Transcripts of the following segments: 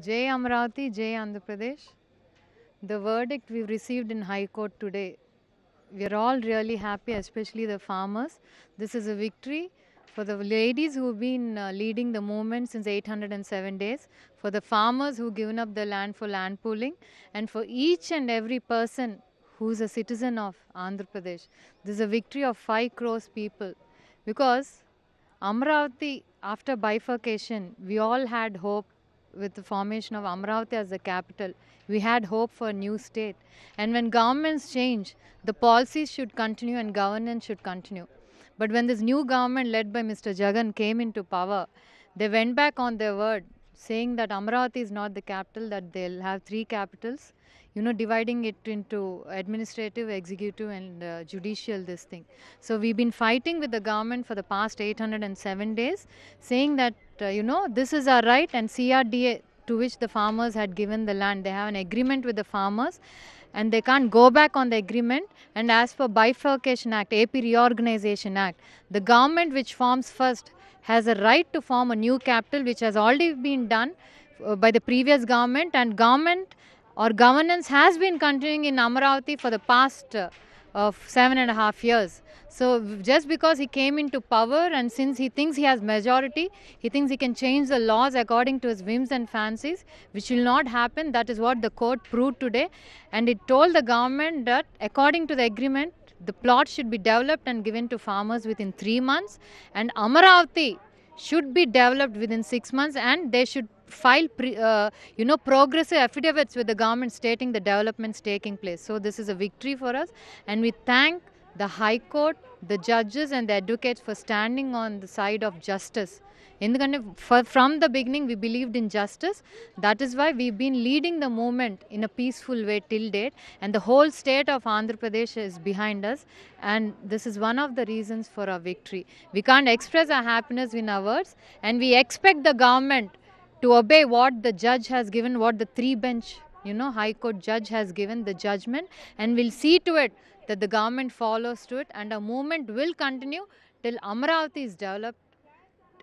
Jay Amaravati, Jay Andhra Pradesh. The verdict we've received in High Court today, we're all really happy, especially the farmers. This is a victory for the ladies who've been leading the movement since 807 days, for the farmers who've given up their land for land pooling, and for each and every person who's a citizen of Andhra Pradesh. This is a victory of 5 crores people, because Amaravati, after bifurcation, we all had hope. With the formation of Amaravati as the capital, we had hope for a new state. And when governments change, the policies should continue and governance should continue. But when this new government led by Mr. Jagan came into power, they went back on their word, saying that Amaravati is not the capital, that they'll have 3 capitals, you know, dividing it into administrative, executive and judicial, this thing. So we've been fighting with the government for the past 807 days, saying that, you know, this is our right, and CRDA, to which the farmers had given the land. They have an agreement with the farmers and they can't go back on the agreement. And as for Bifurcation Act, AP Reorganization Act, the government which forms first has a right to form a new capital, which has already been done by the previous government, and government or governance has been continuing in Amaravati for the past of 7.5 years. So just because he came into power, and since he thinks he has majority, he thinks he can change the laws according to his whims and fancies, which will not happen. That is what the court proved today. And it told the government that according to the agreement, the plot should be developed and given to farmers within 3 months, and Amaravati should be developed within 6 months, and they should file progressive affidavits with the government stating the developments taking place. So this is a victory for us, and we thank the High Court, the judges and the advocates for standing on the side of justice. From the beginning, we believed in justice. That is why we've been leading the movement in a peaceful way till date, and the whole state of Andhra Pradesh is behind us, and this is one of the reasons for our victory. We can't express our happiness in our words, and we expect the government to obey what the judge has given, what the 3 bench, you know, High Court judge has given the judgment, and we'll see to it that the government follows to it, and our movement will continue till Amaravati is developed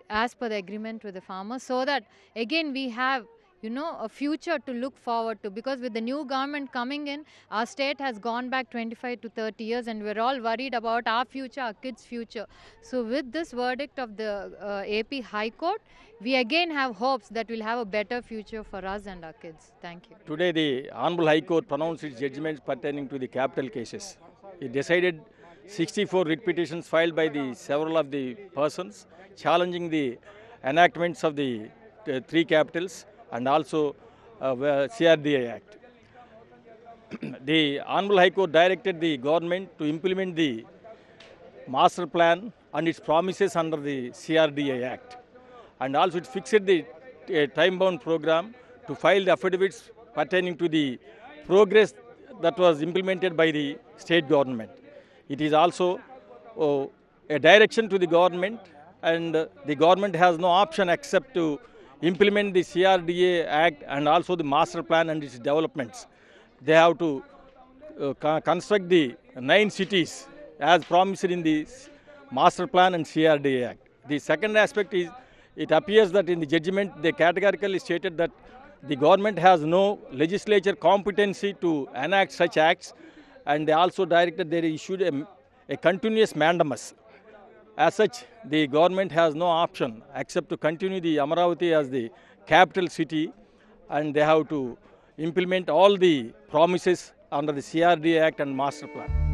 as per the agreement with the farmers, so that again we have, you know, a future to look forward to. Because with the new government coming in, our state has gone back 25 to 30 years, and we're all worried about our future, our kids' future. So with this verdict of the AP High Court, we again have hopes that we'll have a better future for us and our kids. Thank you. Today the Honorable High Court pronounced its judgments pertaining to the capital cases. It decided 64 writ petitions filed by the several of the persons challenging the enactments of the 3 capitals, and also CRDA Act. The Honorable High Court directed the government to implement the master plan and its promises under the CRDA Act. And also it fixed the time-bound program to file the affidavits pertaining to the progress that was implemented by the state government. It is also a direction to the government, and the government has no option except to implement the CRDA Act and also the master plan and its developments. They have to construct the 9 cities as promised in the master plan and CRDA Act. The second aspect is, it appears that in the judgment they categorically stated that the government has no legislature competency to enact such acts, and they also directed they issued a continuous mandamus. As such, the government has no option except to continue the Amaravati as the capital city, and they have to implement all the promises under the CRDA Act and master plan.